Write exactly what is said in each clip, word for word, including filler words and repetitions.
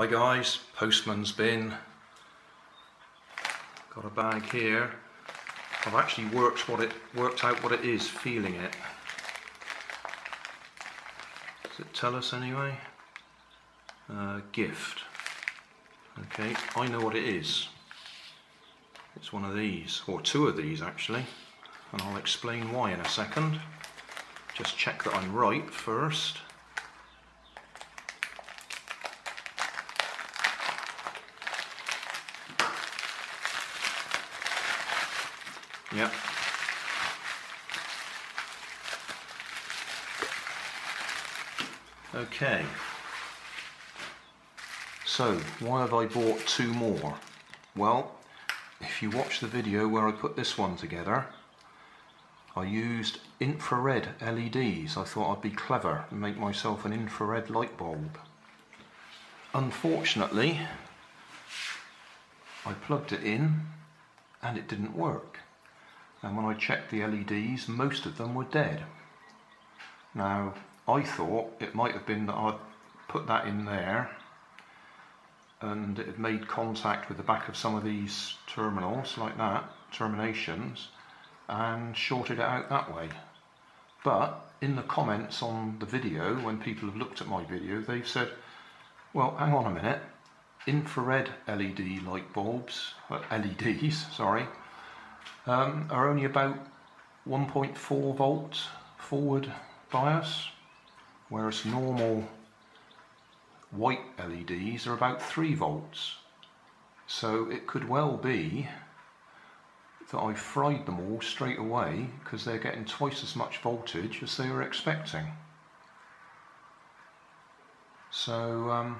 Hi guys, postman's bin. Got a bag here. I've actually worked what it worked out what it is, feeling it. Does it tell us anyway? Uh, gift. Okay, I know what it is. It's one of these, or two of these actually, and I'll explain why in a second. Just check that I'm right first. Yep. Okay. So, why have I bought two more? Well, if you watch the video where I put this one together, I used infrared L E Ds. I thought I'd be clever and make myself an infrared light bulb. Unfortunately, I plugged it in and it didn't work. And when I checked the L E Ds, most of them were dead. Now, I thought it might have been that I'd put that in there and it had made contact with the back of some of these terminals, like that, terminations, and shorted it out that way. But in the comments on the video, when people have looked at my video, they've said, well, hang on a minute, infrared L E D light bulbs, well, L E Ds, sorry, Um, are only about one point four volt forward bias, whereas normal white L E Ds are about three volts. So it could well be that I fried them all straight away because they're getting twice as much voltage as they were expecting. So um,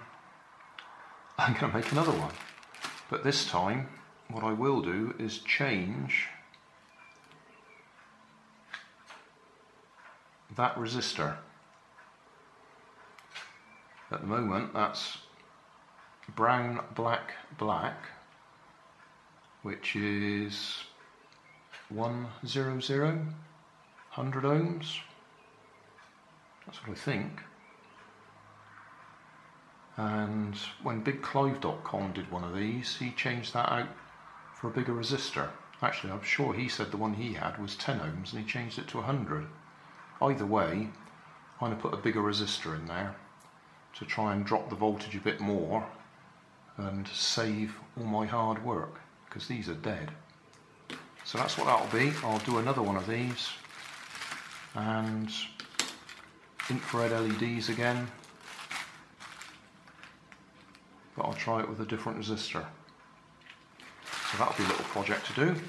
I'm going to make another one, but this time what I will do is change that resistor. At the moment that's brown, black, black, which is one hundred ohms. That's what I think. And when big clive dot com did one of these, he changed that out for a bigger resistor. Actually, I'm sure he said the one he had was ten ohms and he changed it to one hundred. Either way, I'm going to put a bigger resistor in there to try and drop the voltage a bit more and save all my hard work, because these are dead. So that's what that'll be. I'll do another one of these and infrared L E Ds again, but I'll try it with a different resistor. So that'll be a little project to do.